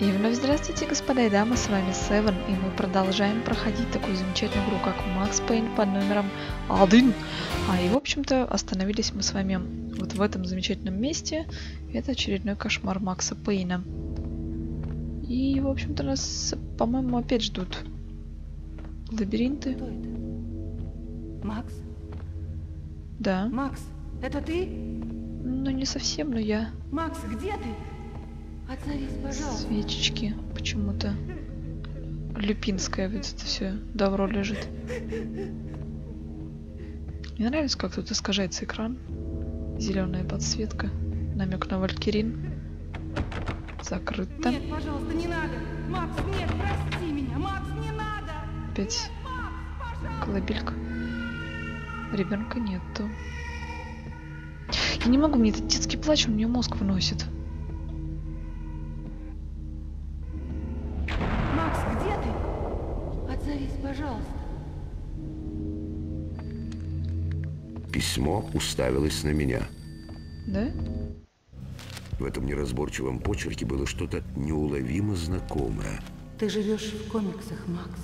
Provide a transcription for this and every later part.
И вновь здравствуйте, господа и дамы, с вами Севен, и мы продолжаем проходить такую замечательную игру, как Max Payne под номером 1. И в общем-то остановились мы с вами вот в этом замечательном месте. Это очередной кошмар Макса Пейна. И в общем-то нас, по-моему, опять ждут лабиринты. Кто это? Макс? Да. Макс, это ты? Ну не совсем, но я. Макс, где ты? Отзовись, пожалуйста. Свечечки почему-то. Люпинская, ведь это все добро лежит. Мне нравится, как тут искажается экран. Зеленая подсветка. Намек на Валькирин. Закрыто. Нет, пожалуйста, не надо. Макс, нет, прости меня. Макс, не надо. Опять колыбелька. Ребенка нету. Я не могу, мне этот детский плач, он мне мозг выносит. Макс, где ты? Отзовись, пожалуйста. Письмо уставилось на меня. Да? В этом неразборчивом почерке было что-то неуловимо знакомое. Ты живешь в комиксах, Макс.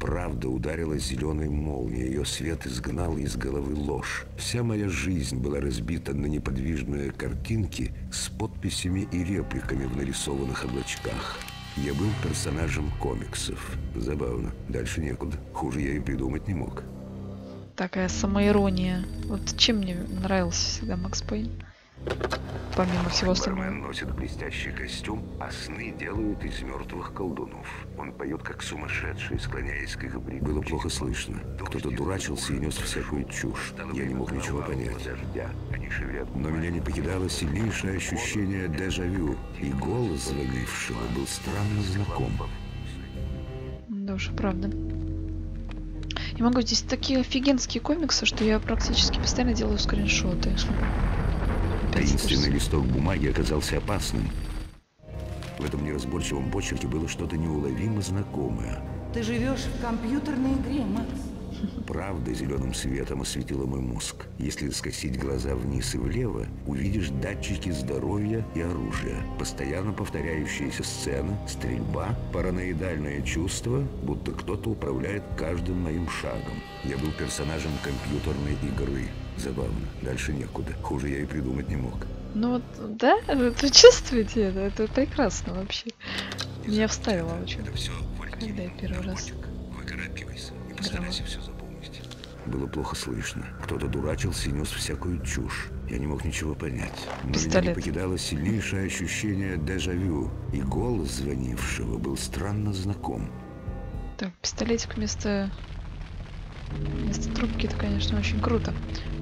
Правда ударила зеленой молнией, ее свет изгнал из головы ложь. Вся моя жизнь была разбита на неподвижные картинки с подписями и репликами в нарисованных облачках. Я был персонажем комиксов. Забавно, дальше некуда. Хуже я и придумать не мог. Такая самоирония. Вот чем мне нравился всегда Макс Пейн. Помимо всего остального. Бармен носит блестящий костюм, а сны делают из мертвых колдунов. Он поет как сумасшедший, склоняясь к их бригу. Было плохо слышно. Кто-то дурачился и нес всякую чушь. Я не мог ничего понять. Но меня не покидало сильнейшее ощущение дежавю. И голос звонившего был странно знаком. Да уж, правда. Я могу, здесь такие офигенские комиксы, что я практически постоянно делаю скриншоты. Таинственный листок бумаги оказался опасным. В этом неразборчивом почерке было что-то неуловимо знакомое. Ты живешь в компьютерной игре, Макс. Правда зеленым светом осветила мой мозг. Если скосить глаза вниз и влево, увидишь датчики здоровья и оружия. Постоянно повторяющиеся сцены, стрельба, параноидальное чувство, будто кто-то управляет каждым моим шагом. Я был персонажем компьютерной игры. Забавно, дальше некуда. Хуже я и придумать не мог. Ну вот, да? Вы чувствуете это? Это прекрасно вообще. Меня вставило очень. Когда я первый раз. Постарайся все запомнить. Было плохо слышно. Кто-то дурачился и нес всякую чушь. Я не мог ничего понять. Но меня не покидало сильнейшее ощущение дежавю. И голос звонившего был странно знаком. Так, пистолетик вместо трубки, это, конечно, очень круто.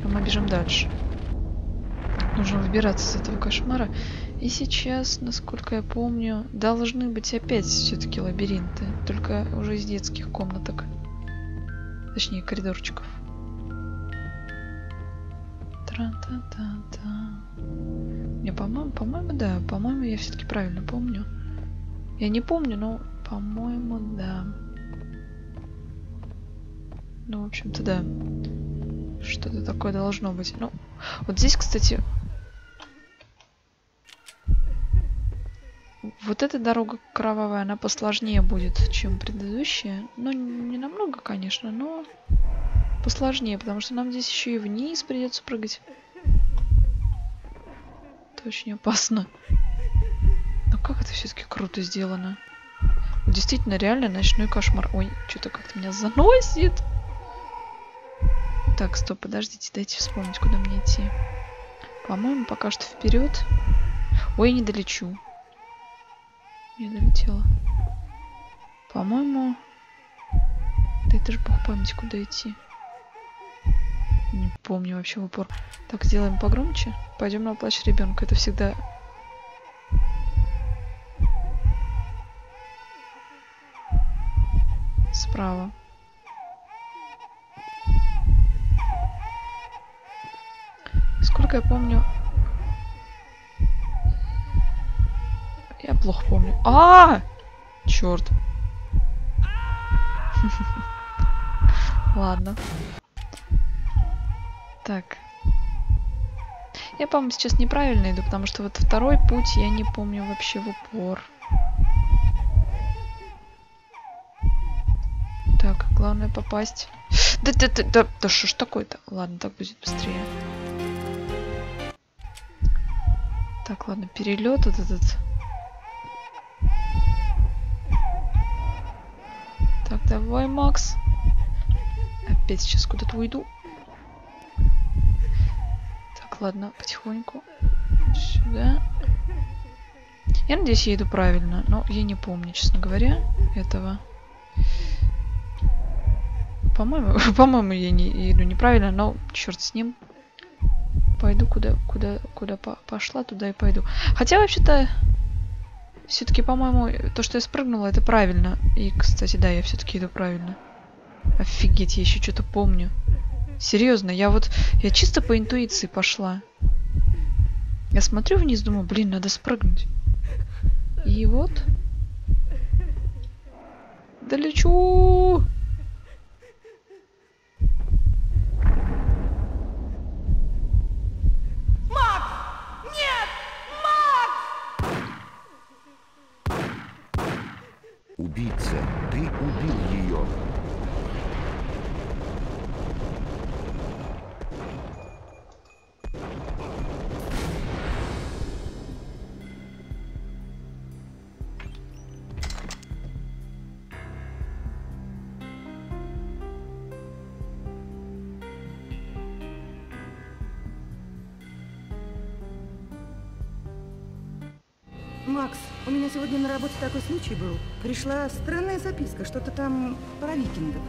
Но мы бежим дальше. Нужно выбираться из этого кошмара. И сейчас, насколько я помню, должны быть опять все-таки лабиринты. Только уже из детских комнаток. Точнее, коридорчиков. Тра-та-та-та. Не, по-моему, да. По-моему, я все-таки правильно помню. Я не помню, но, по-моему, да. Ну, в общем-то, да. Что-то такое должно быть. Ну, вот здесь, кстати... Вот эта дорога кровавая, она посложнее будет, чем предыдущая. Ну, не намного, конечно, но посложнее, потому что нам здесь еще и вниз придется прыгать. Это очень опасно. Но как это все-таки круто сделано. Действительно, реально ночной кошмар. Ой, что-то как-то меня заносит. Так, стоп, подождите, дайте вспомнить, куда мне идти. По-моему, пока что вперед. Ой, не долечу. Я долетела. По-моему... Да это же бог памяти, куда идти. Не помню вообще в упор. Так, сделаем погромче. Пойдем на плач ребенка. Это всегда... Справа. Сколько я помню... Я плохо помню. А! Черт. Ладно. Так. Я, по-моему, сейчас неправильно иду, потому что вот второй путь я не помню вообще в упор. Главное попасть. Да что ж такое-то? Ладно, так будет быстрее. Так, ладно, перелет вот этот. Так, давай, Макс. Опять сейчас куда-то уйду. Так, ладно, потихоньку. Сюда. Я надеюсь, я иду правильно, но я не помню, честно говоря, этого. По-моему, я не иду неправильно, но черт с ним. Пойду куда пошла, туда и пойду. Хотя вообще-то все-таки, по-моему, то, что я спрыгнула, это правильно. И, кстати, да, я все-таки иду правильно. Офигеть, я еще что-то помню. Серьезно, я чисто по интуиции пошла. Я смотрю вниз, думаю, блин, надо спрыгнуть. И вот. Да лечу! Макс! Нет! Макс! Убийца, ты убил ее. Макс, у меня сегодня на работе такой случай был. Пришла странная записка, что-то там про викингов.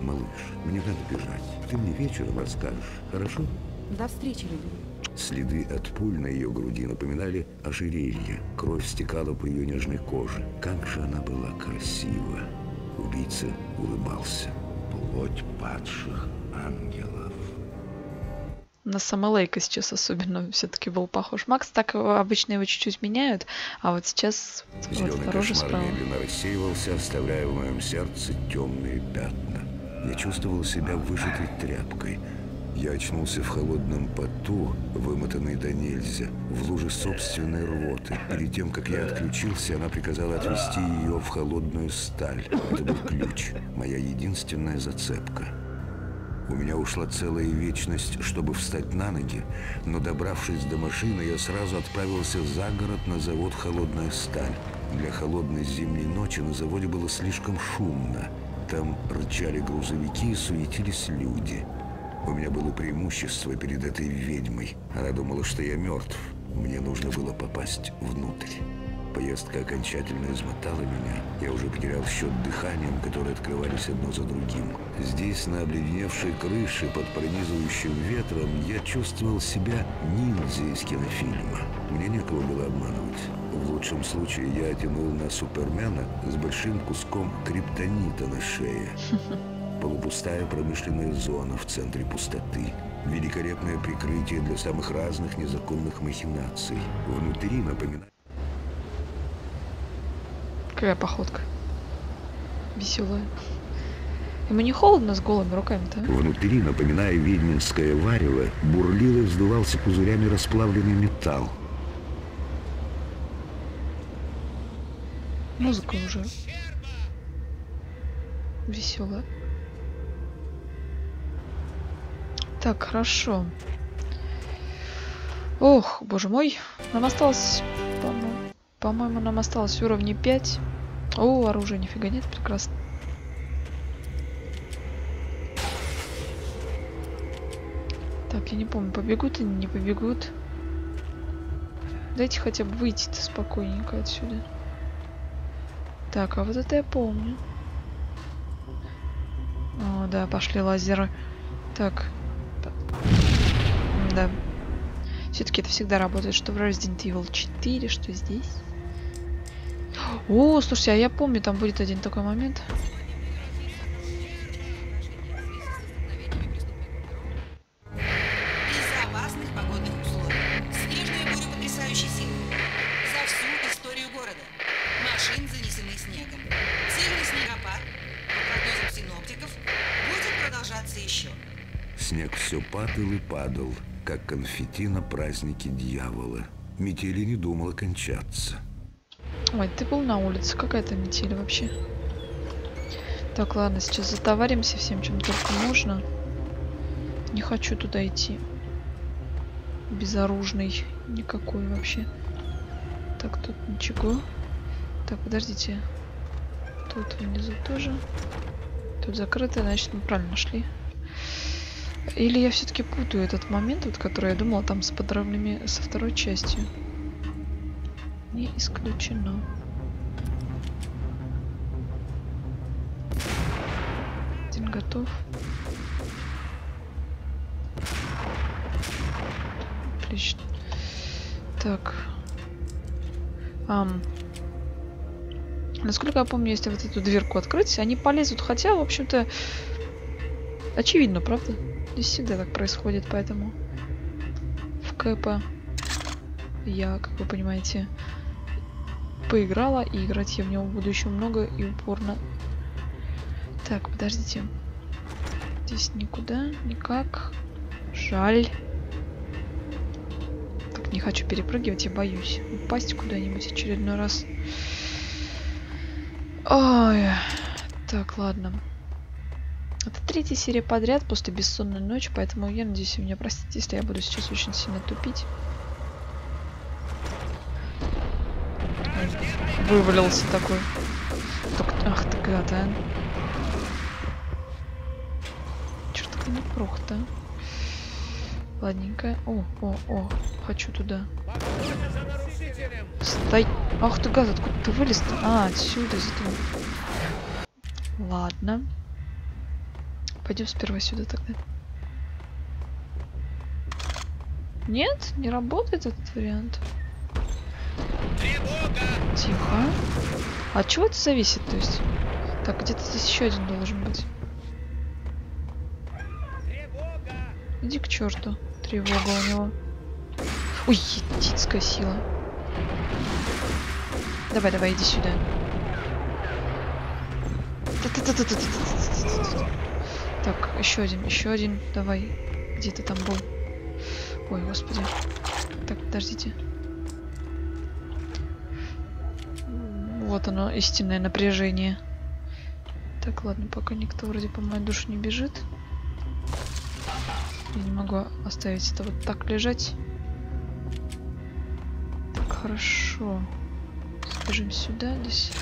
Малыш, мне надо бежать. Ты мне вечером расскажешь, хорошо? До встречи, Лили. Следы от пуль на ее груди напоминали ожерелье. Кровь стекала по ее нежной коже. Как же она была красива. Убийца улыбался. Плоть падших ангелов. На Самалейка сейчас особенно все-таки был похож. Макс, так обычно его чуть-чуть меняют, а вот сейчас... Зеленый вот кошмар медленно рассеивался, оставляя в моем сердце темные пятна. Я чувствовал себя выжатой тряпкой. Я очнулся в холодном поту, вымотанный до нельзя, в луже собственной рвоты. Перед тем, как я отключился, она приказала отвезти ее в холодную сталь. Это был ключ, моя единственная зацепка. У меня ушла целая вечность, чтобы встать на ноги, но, добравшись до машины, я сразу отправился за город на завод «Холодная сталь». Для холодной зимней ночи на заводе было слишком шумно. Там рычали грузовики и суетились люди. У меня было преимущество перед этой ведьмой. Она думала, что я мертв. Мне нужно было попасть внутрь. Поездка окончательно измотала меня. Я уже потерял счет дыханием, которые открывались одно за другим. Здесь, на обледеневшей крыше, под пронизывающим ветром, я чувствовал себя ниндзя из кинофильма. Мне некого было обманывать. В лучшем случае я тянул на Супермена с большим куском криптонита на шее. Полупустая промышленная зона в центре пустоты. Великолепное прикрытие для самых разных незаконных махинаций. Внутри напоминает... Какая походка веселая. Ему не холодно с голыми руками-то? Внутри, напоминая ведьминское варево, бурлил и вздувался пузырями расплавленный металл. Музыка уже веселая. Так, хорошо. Ох, боже мой. Нам осталось, по-моему, нам осталось уровня 5. О, оружия нифига нет, прекрасно. Так, я не помню, побегут они, не побегут. Дайте хотя бы выйти-то спокойненько отсюда. Так, а вот это я помню. О, да, пошли лазеры. Так. Да. Все-таки это всегда работает, что в Resident Evil 4, что здесь. О, слушайте, а я помню, там будет один такой момент. Из-за опасных погодных условий. Снежная буря потрясающей силы. За всю историю города. Машины занесены снегом. Сильный снегопад, по прогнозам синоптиков, будет продолжаться еще. Снег все падал и падал, как конфетти на празднике дьявола. Метель не думала кончаться. Ой, ты был на улице. Какая-то метель вообще. Так, ладно, сейчас затоваримся всем, чем только можно. Не хочу туда идти. Безоружный. Никакой вообще. Так, тут ничего. Так, подождите. Тут внизу тоже. Тут закрыто, значит, мы правильно шли. Или я все-таки путаю этот момент, вот, который я думала там с подробными, со второй частью. Не исключено. День готов. Отлично. Так. Насколько я помню, если вот эту дверку открыть, они полезут. Хотя, в общем-то, очевидно, правда? Здесь всегда так происходит, поэтому в КП я, как вы понимаете, поиграла, и играть я в него буду еще много и упорно. Так, подождите. Здесь никуда, никак. Жаль. Так, не хочу перепрыгивать, я боюсь упасть куда-нибудь очередной раз. Ой. Так, ладно. Это третья серия подряд, после бессонной ночи, поэтому я надеюсь, вы меня простите, если я буду сейчас очень сильно тупить. Вывалился такой. Так, ах ты гад, а. Чё такая напрох-то? Ладненько. О, хочу туда. Стой. Ах ты гад, откуда ты вылез-то? А, отсюда, из этого. Ладно. Пойдем сперва сюда тогда. Нет, не работает этот вариант. Тревога! Тихо. От чего это зависит, то есть? Так, где-то здесь еще один должен быть. Тревога! Иди к черту. Тревога у него. Ой, едицкая сила. Давай, давай, иди сюда. Так, еще один, давай. Где ты там был? Ой, господи. Так, подождите. Вот оно, истинное напряжение. Так, ладно, пока никто вроде по моей душе не бежит. Я не могу оставить это вот так лежать. Так, хорошо. Сбежим сюда, здесь.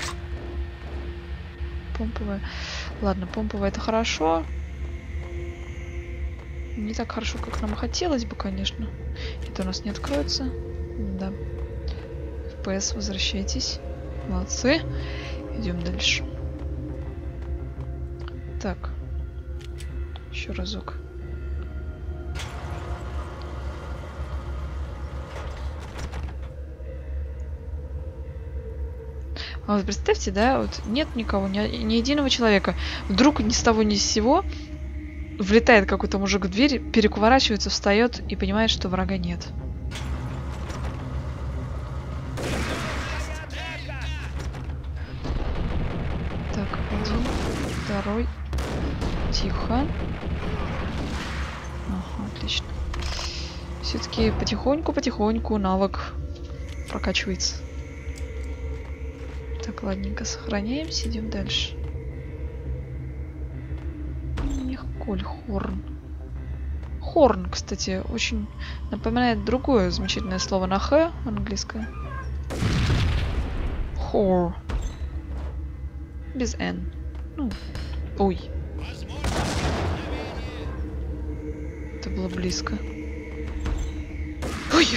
Помповая. Ладно, помповая это хорошо. Не так хорошо, как нам хотелось бы, конечно. Это у нас не откроется. Да. FPS, возвращайтесь. Молодцы. Идем дальше. Так. Еще разок. А вот представьте, да, вот нет никого, ни единого человека. Вдруг ни с того, ни с сего влетает какой-то мужик в дверь, перекворачивается, встает и понимает, что врага нет. Так, один, второй. Тихо. Ага, отлично. Все-таки потихоньку навык прокачивается. Так, ладненько, сохраняемся, идем дальше. Николь Хорн. Хорн, кстати, очень напоминает другое замечательное слово на Х, английское. Хор. Без Н. Ну, ой. Это было близко. Ой,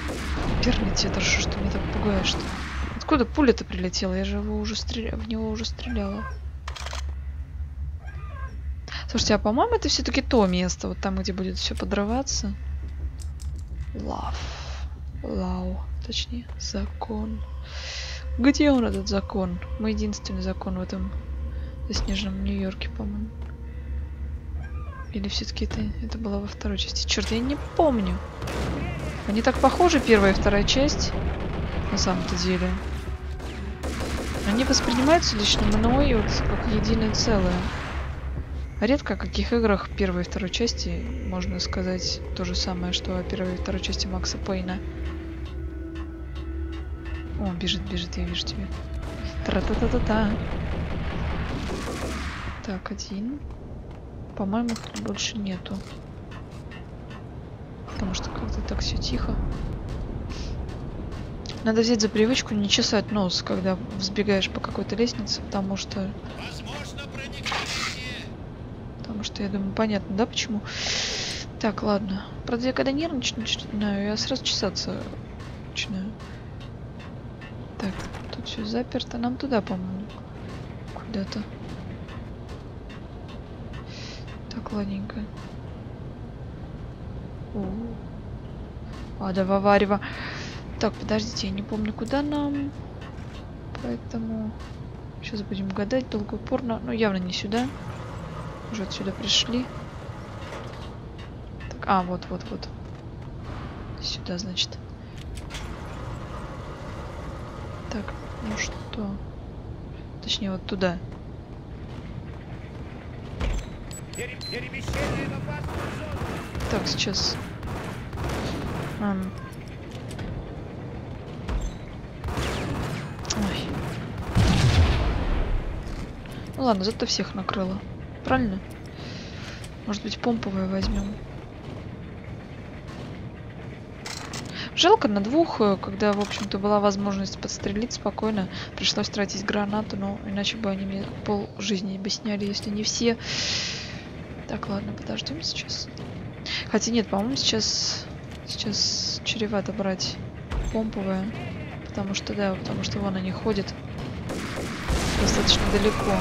перный тебе, хорошо, что меня так пугаешь-то. Откуда пуля-то прилетела? Я же его уже в него уже стреляла. Слушайте, а по-моему, это все-таки то место, вот там, где будет все подрываться. Лау. Точнее, закон. Где он, этот закон? Мы единственный закон в этом заснеженном Нью-Йорке, по-моему. Или все-таки это было во второй части? Черт, я не помню. Они так похожи, первая и вторая часть, на самом-то деле. Они воспринимаются лично мной вот как единое целое. Редко в каких играх первой и второй части можно сказать то же самое, что о первой и второй части Макса Пейна. О, бежит, я вижу тебя. Тра-та-та-та-та. Так, один. По-моему, тут больше нету. Потому что как-то так все тихо. Надо взять за привычку не чесать нос, когда взбегаешь по какой-то лестнице, потому что... я думаю, понятно, да, почему? Так, ладно. Правда, я когда нервничать начинаю, я сразу чесаться начинаю. Так, тут все заперто. Нам туда, по-моему, куда-то. Так, ладненько. О, да, варево. Так, подождите, я не помню, куда нам. Поэтому сейчас будем гадать долго, упорно. Ну, явно не сюда. Уже отсюда пришли. Так, вот. Сюда, значит. Так, ну что? Точнее, вот туда. Так, сейчас. Ой. Ну ладно, зато всех накрыло. Правильно? Может быть, помповые возьмем. Жалко на двух, когда, в общем-то, была возможность подстрелить спокойно. Пришлось тратить гранату, но иначе бы они мне пол жизни бы сняли, если не все. Так, ладно, подождем сейчас. Хотя нет, по-моему, сейчас чревато брать помповые. Потому что, да, потому что вон они ходят достаточно далеко.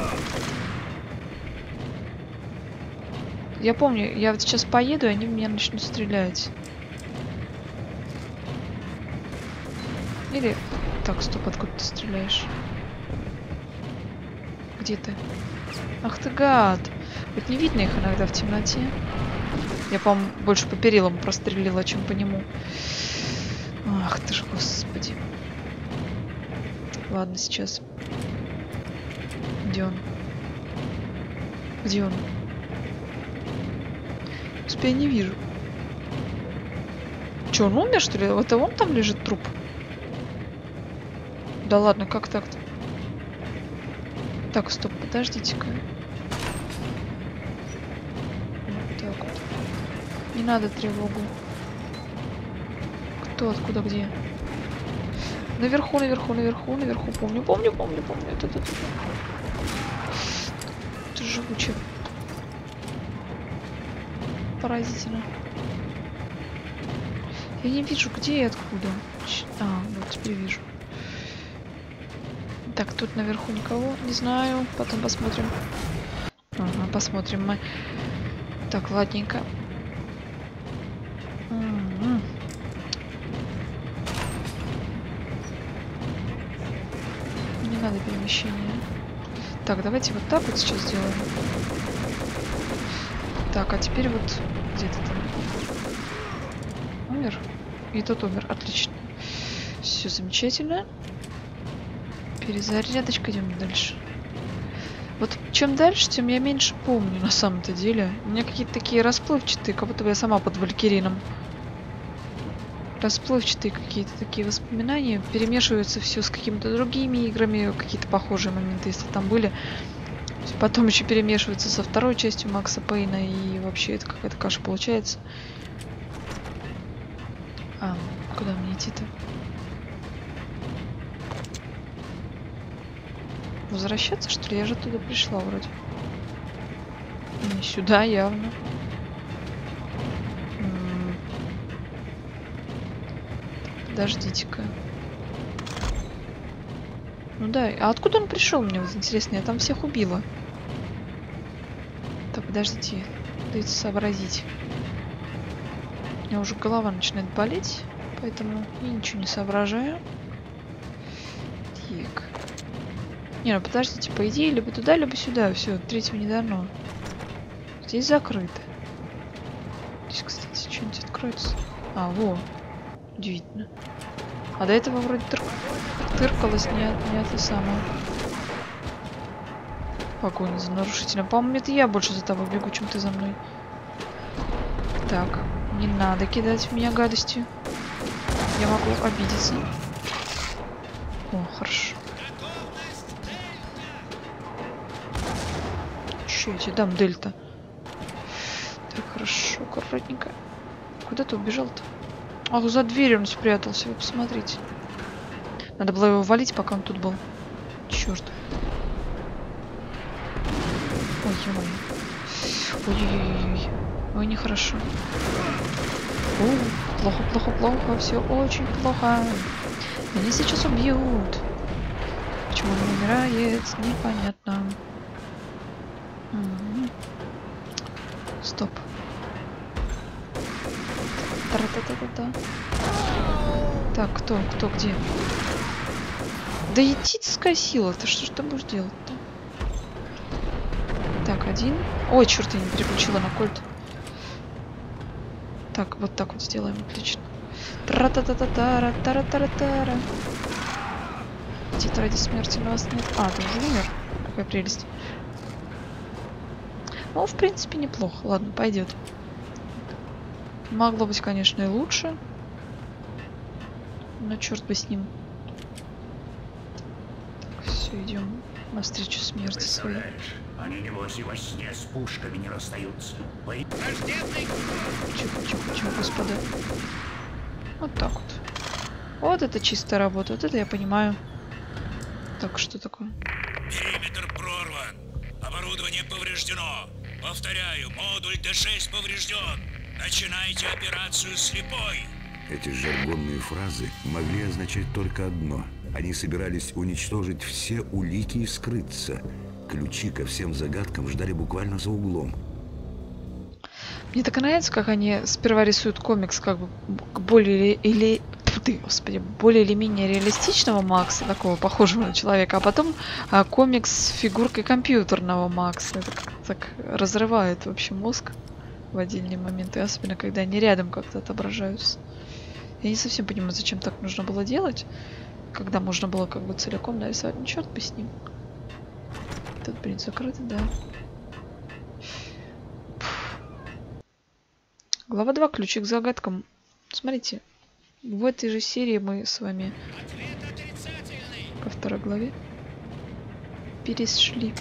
Я помню, я вот сейчас поеду, и они меня начнут стрелять. Или... Так, стоп, откуда ты стреляешь? Где ты? Ах ты гад! Вот не видно их иногда в темноте. Я, по-моему, больше по перилам прострелила, чем по нему. Ах ты ж, господи. Ладно, сейчас. Где он? Где он? Я не вижу. Че, он умер, что ли? Это он там лежит труп? Да ладно, как так-то? Так, стоп, подождите-ка. Вот так вот. Не надо тревогу. Кто, откуда, где? Наверху. Помню. Это живучее. Поразительно. Я не вижу, где и откуда. Вот теперь вижу. Так, тут наверху никого, не знаю. Потом посмотрим. Ага, посмотрим мы. Так, ладненько. Не надо перемещения. Так, давайте вот так вот сейчас сделаем. Так, а теперь вот где-то там умер. И тот умер. Отлично. Все замечательно. Перезарядочка, идем дальше. Вот чем дальше, тем я меньше помню на самом-то деле. У меня какие-то такие расплывчатые, как будто бы я сама под Валькирином. Расплывчатые какие-то такие воспоминания. Перемешиваются все с какими-то другими играми. Какие-то похожие моменты, если там были. Потом еще перемешивается со второй частью Макса Пейна, и вообще это какая-то каша получается. Куда мне идти-то? Возвращаться, что ли? Я же оттуда пришла вроде. Не сюда явно. Подождите-ка. Ну да, а откуда он пришел, мне вот интересно, я там всех убила. Так, подождите, дайте сообразить. У меня уже голова начинает болеть, поэтому я ничего не соображаю. Так. Не, ну подождите, по идее, либо туда, либо сюда, все, третьего не дано. Здесь закрыто. Здесь, кстати, что-нибудь откроется. Во, удивительно. А до этого вроде тыркалась не это самое. Погоня за нарушителем. По-моему, это я больше за тобой бегу, чем ты за мной. Так, не надо кидать в меня гадостью. Я могу обидеться. Хорошо. еще, я тебе дам дельта. Так, хорошо, коротенько. Куда ты убежал-то? Ах, за дверью он спрятался, вы посмотрите. Надо было его валить, пока он тут был. Черт. Ой-ой-ой. Ой-ой-ой. Ой, нехорошо. О, плохо, плохо, плохо. Все очень плохо. Меня сейчас убьют. Почему он умирает? Непонятно. Стоп. Та-та-та-та-та. Так, кто, где? Да етицкая сила. Ты что ж ты будешь делать-то? Так, один. Ой, черт, я не переключила на кольт. Так вот сделаем, отлично. Тра-та-та-та-тара, тара-тара-тара. Тетради смерти на вас нет. А, ты уже умер? Какая прелесть. Ну, в принципе, неплохо. Ладно, пойдет. Могло быть, конечно, и лучше. Но черт бы с ним. Так, все, идем навстречу смерти своей. Они, небось, и во сне с пушками не расстаются. Чего, господа. Вот так вот. Вот это чистая работа. Вот это я понимаю. Так, что такое? Периметр прорван. Оборудование повреждено. Повторяю, модуль Д6 поврежден. Начинайте операцию слепой. Эти жаргонные фразы могли означать только одно. Они собирались уничтожить все улики и скрыться. Ключи ко всем загадкам ждали буквально за углом. Мне так нравится, как они сперва рисуют комикс как бы более или... Господи, более или менее реалистичного Макса, такого похожего на человека, а потом комикс с фигуркой компьютерного Макса. Это как-то так разрывает вообще мозг в отдельные моменты, особенно когда они рядом как-то отображаются. Я не совсем понимаю, зачем так нужно было делать, когда можно было как бы целиком нарисовать. Ну, черт бы с ним. Тут, блин, закрыто, да. Пфф. Глава 2. Ключи к загадкам. Смотрите, в этой же серии мы с вами ко второй главе перешли.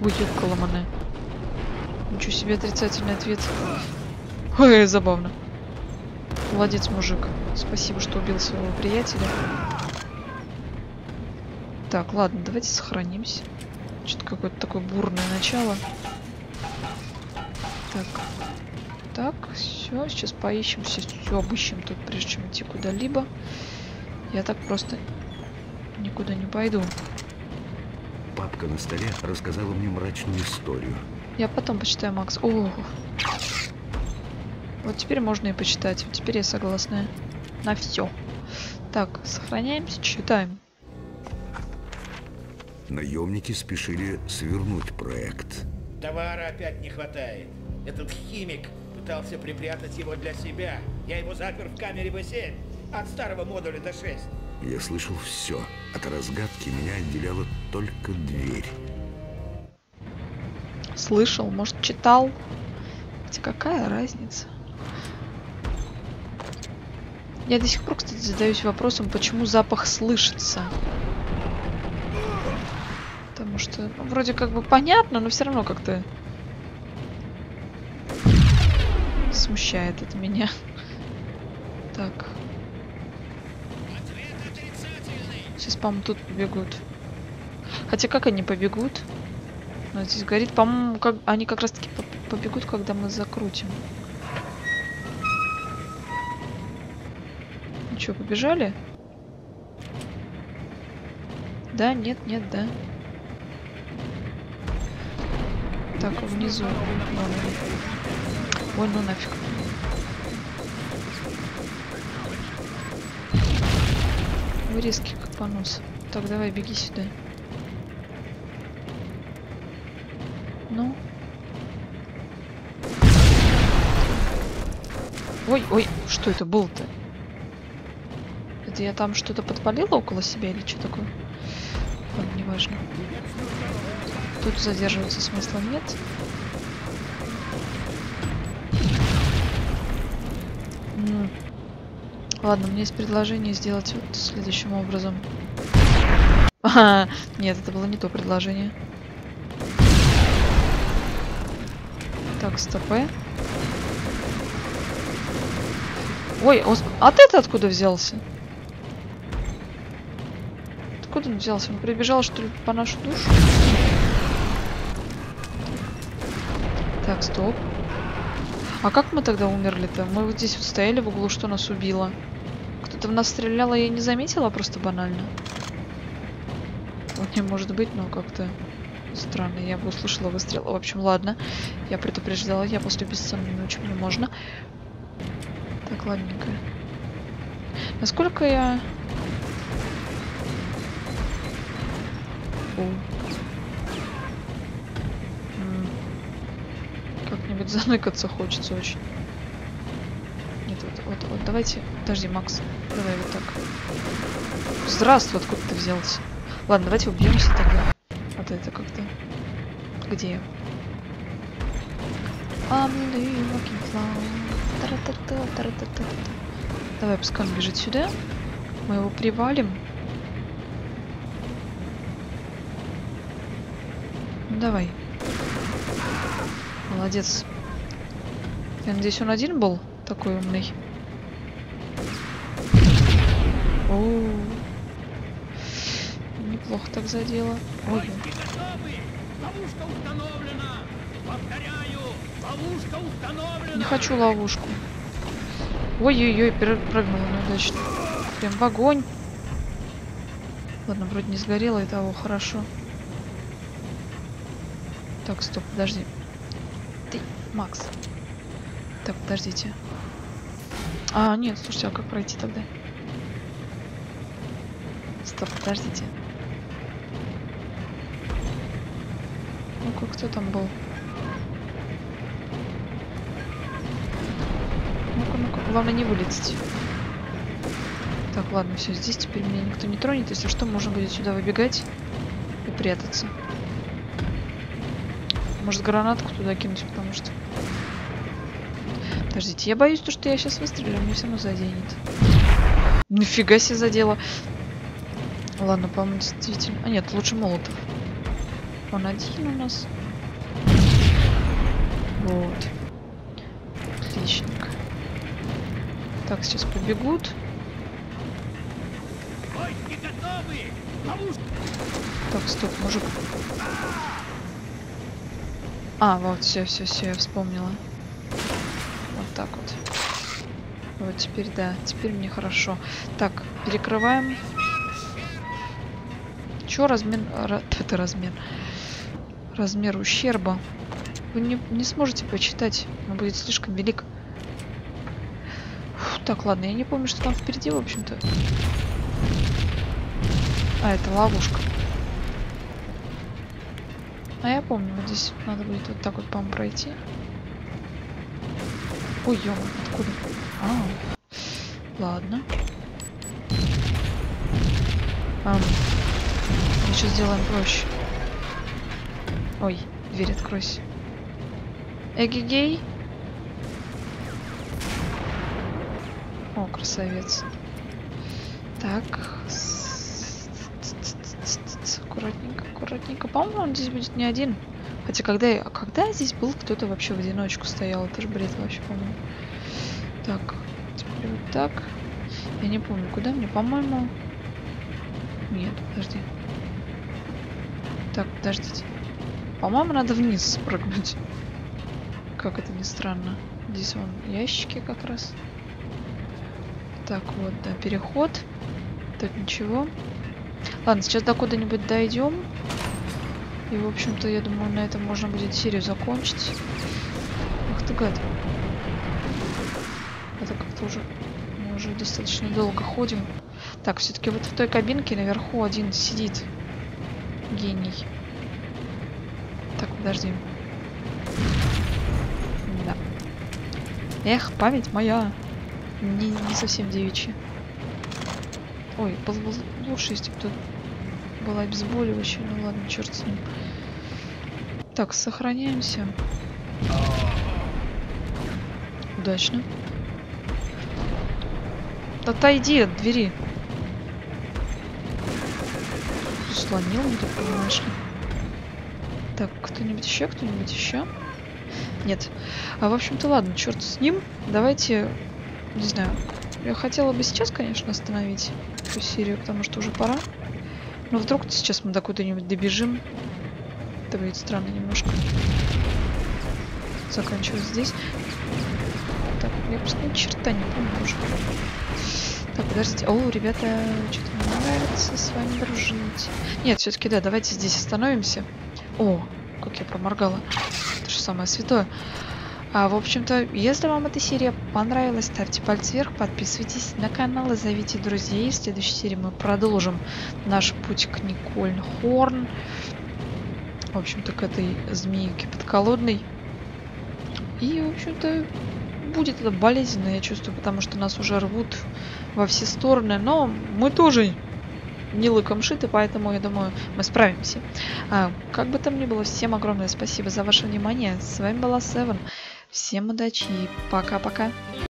Будет коломаны. Ничего себе, отрицательный ответ. Ой, забавно. Молодец, мужик. Спасибо, что убил своего приятеля. Так, ладно, давайте сохранимся. Что-то какое-то такое бурное начало. Так, все, сейчас поищем, все обыщем тут, прежде чем идти куда-либо. Я так просто никуда не пойду. Папка на столе рассказала мне мрачную историю. Я потом почитаю, Макс. О, вот теперь можно и почитать. Теперь я согласна на все. Так, сохраняемся, читаем. Наемники спешили свернуть проект. Товара опять не хватает. Этот химик пытался припрятать его для себя. Я его запер в камере Б7 от старого модуля Д6. Я слышал все. От разгадки меня отделяла только дверь. Слышал, может, читал? Хотя какая разница? Я до сих пор, кстати, задаюсь вопросом, почему запах слышится. Потому что, ну, вроде как бы понятно, но все равно как-то смущает это меня. Так. Сейчас, по-моему, тут побегут. Хотя как они побегут? Но здесь горит, по-моему, как... они как раз-таки побегут, когда мы закрутим. Ну что, побежали? Да, нет, нет, да. Так, внизу. Ой, ну нафиг. Вы резкий, как понос. Так, давай, беги сюда. Ну. Ой, ой, что это было-то? Это я там что-то подпалила около себя или что такое? Ладно, неважно. Тут задерживаться смысла нет. Ладно, у меня есть предложение сделать вот следующим образом. Нет, это было не то предложение. Так, стопэ. Ой, а ты-то откуда взялся? Откуда он взялся? Он прибежал, что ли, по нашу душу? Так, стоп. А как мы тогда умерли-то? Мы вот здесь вот стояли в углу, что нас убило. Кто-то в нас стрелял, я не заметила, просто банально. Вот не может быть, но как-то странно. Я бы услышала выстрел. В общем, ладно. Я предупреждала, я после бессонной ночи мне можно. Так, ладненько. Насколько я... Как-нибудь заныкаться хочется очень. Нет, вот, давайте... Подожди, Макс. Давай вот так. Здравствуй, откуда ты взялся? Ладно, давайте убьемся тогда. Вот это как-то... Где я? Давай, пускай он бежит сюда. Мы его привалим. Ну, давай. Молодец. Я надеюсь, он один был такой умный. О, неплохо так задело. Ой. Не хочу ловушку. Ой-ой-ой, перепрыгнула неудачно. Прям в огонь. Ладно, вроде не сгорело, и того хорошо. Так, стоп, подожди. Ты, Макс. Так, подождите. А, нет, слушайте, а как пройти тогда? Стоп, подождите. Ну-ка, кто там был? Главное не вылететь. Так, ладно, все, здесь теперь меня никто не тронет. Если что, можно будет сюда выбегать и прятаться. Может, гранатку туда кинуть, потому что... Подождите, я боюсь, что я сейчас выстрелю, мне все равно заденет. Нифига себе задела. Ладно, по-моему, действительно... А нет, лучше молотов. Он один у нас. Вот. Отличненько. Так, сейчас побегут. Так, стоп, мужик. А, вот, все, я вспомнила. Вот так вот. Вот теперь, да, теперь мне хорошо. Так, перекрываем. Чё размер... Это размер. Размер ущерба. Вы не сможете почитать. Он будет слишком велик. Так, ладно, я не помню, что там впереди, в общем-то. А, это ловушка. А я помню, вот здесь надо будет вот так вот, по-моему, пройти. Ой, ё-моё, откуда? А, ладно. Мы сейчас сделаем проще. Ой, дверь откройся. Эгегей. О, красавец. Так. Аккуратненько, аккуратненько. По-моему, он здесь будет не один. Хотя, когда здесь был, кто-то вообще в одиночку стоял. Это же бред вообще, по-моему. Так. Теперь вот так. Я не помню, куда мне, по-моему... Нет, подожди. Так, подождите. По-моему, надо вниз спрыгнуть. Как это ни странно. Здесь вон ящики как раз. Так, вот, да, переход. Тут ничего. Ладно, сейчас до куда-нибудь дойдем. И, в общем-то, я думаю, на этом можно будет серию закончить. Ах ты гад. Это как-то уже... Мы уже достаточно долго ходим. Так, все-таки вот в той кабинке наверху один сидит. Гений. Так, подожди. Да. Эх, память моя. Не совсем девичья. Ой, было бы лучше, если бы тут было обезболивающее. Ну ладно, черт с ним. Так, сохраняемся. Удачно. Отойди от двери. Слонил, не так понимаешь. Так, кто-нибудь еще? Нет. В общем-то, ладно, черт с ним. Давайте, не знаю, я хотела бы сейчас, конечно, остановить эту серию, потому что уже пора. Но вдруг сейчас мы до куда-нибудь добежим. Это будет странно немножко. Заканчиваю здесь. Так, я просто ни черта не помню уже. Так, подождите. О, ребята, что-то мне нравится с вами дружить. Нет, все-таки да, давайте здесь остановимся. О, как я проморгала. Это же самое святое. В общем-то, если вам эта серия понравилась, ставьте палец вверх, подписывайтесь на канал и зовите друзей. В следующей серии мы продолжим наш путь к Николь Хорн. В общем-то, к этой змейке подколодной. И, в общем-то, будет это болезненно, я чувствую, потому что нас уже рвут во все стороны. Но мы тоже не лыком шиты, поэтому, я думаю, мы справимся. Как бы там ни было, всем огромное спасибо за ваше внимание. С вами была 7. Всем удачи и пока-пока.